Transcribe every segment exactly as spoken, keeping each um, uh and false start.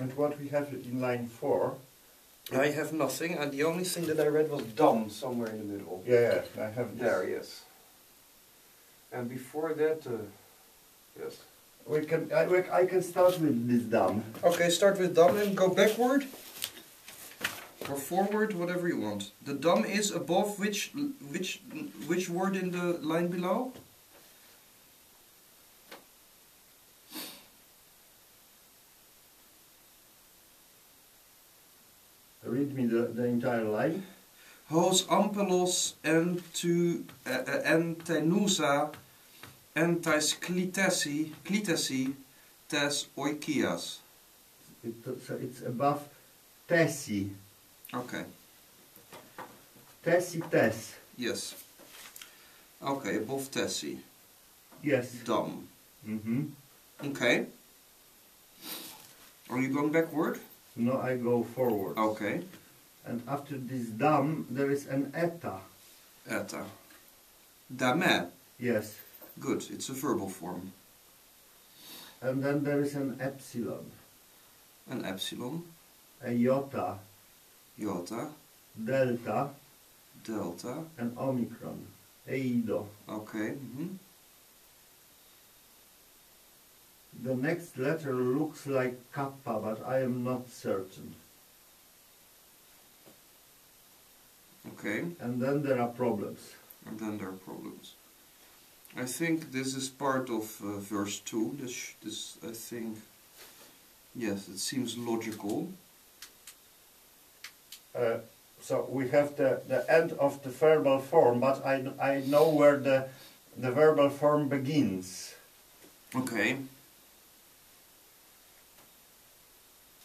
And what we have it in line four. I have nothing, and the only thing that I read was done somewhere in the middle. Yeah, yeah, I have there. Yes. And before that, uh, yes. We can. I, we, I can start with this dam. Okay, start with dam and go backward or forward, whatever you want. The dam is above which which which word in the line below? Read me the, the entire line. Hos ampelos entu entenusa entais klitesi klitesi tes oikias. So it's above tesi. Okay. Tesi tes. Yes. Okay, above tesi. Yes. Dam. Mm-hmm. Okay. Are you going backward? No, I go forward. Okay. And after this dam, there is an eta. Eta. Dame. Yes. Good, it's a verbal form. And then there is an epsilon. An epsilon. A iota. Iota. Delta. Delta. And omicron. Eido. Okay. Mm-hmm. The next letter looks like kappa, but I am not certain. Okay. And then there are problems. And then there are problems. I think this is part of uh, verse two. This, this, I think, yes, it seems logical. Uh, so we have the, the end of the verbal form, but I, I know where the, the verbal form begins. Okay.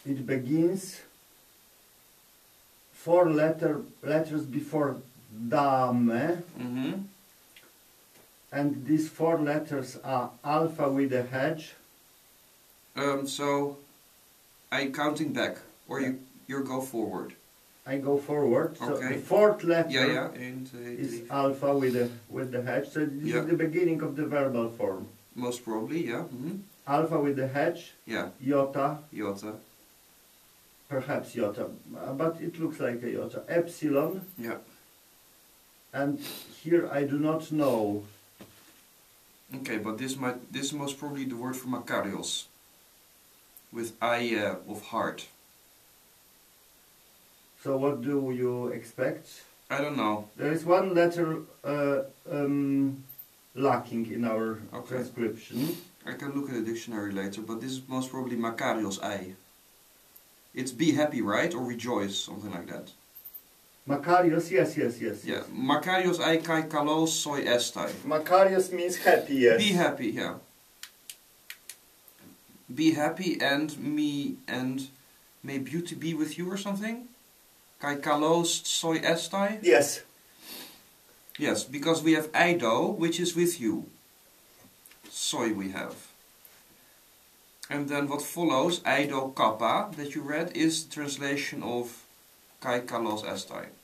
It begins four letter letters before dame, mm-hmm. and these four letters are alpha with a hedge. Um, so I'm counting back, or yeah. you you go forward. I go forward. Okay. So the fourth letter yeah, yeah. And, uh, is alpha with a with the hedge. So this yeah. is the beginning of the verbal form. Most probably, yeah. Mm-hmm. Alpha with the hedge. Yeah. Iota. Iota. Perhaps iota, but it looks like a iota. Epsilon. Yeah. And here I do not know. Okay, but this might this most probably the word for Makarios. With I uh, of heart. So what do you expect? I don't know. There is one letter uh, um, lacking in our okay. transcription. I can look at the dictionary later, but this is most probably Makarios I. It's be happy, right? Or rejoice, something like that. Makarios, yes, yes, yes. Yeah, yes. Makarios ai kai kalos soi estai. Makarios means happy, yes. Be happy, yeah. Be happy and me and may beauty be with you or something? Kai kalos soi estai? Yes. Yes, because we have eido, which is with you. Soi we have. And then what follows, Eido Kappa, that you read, is the translation of Kai Kalos Estai.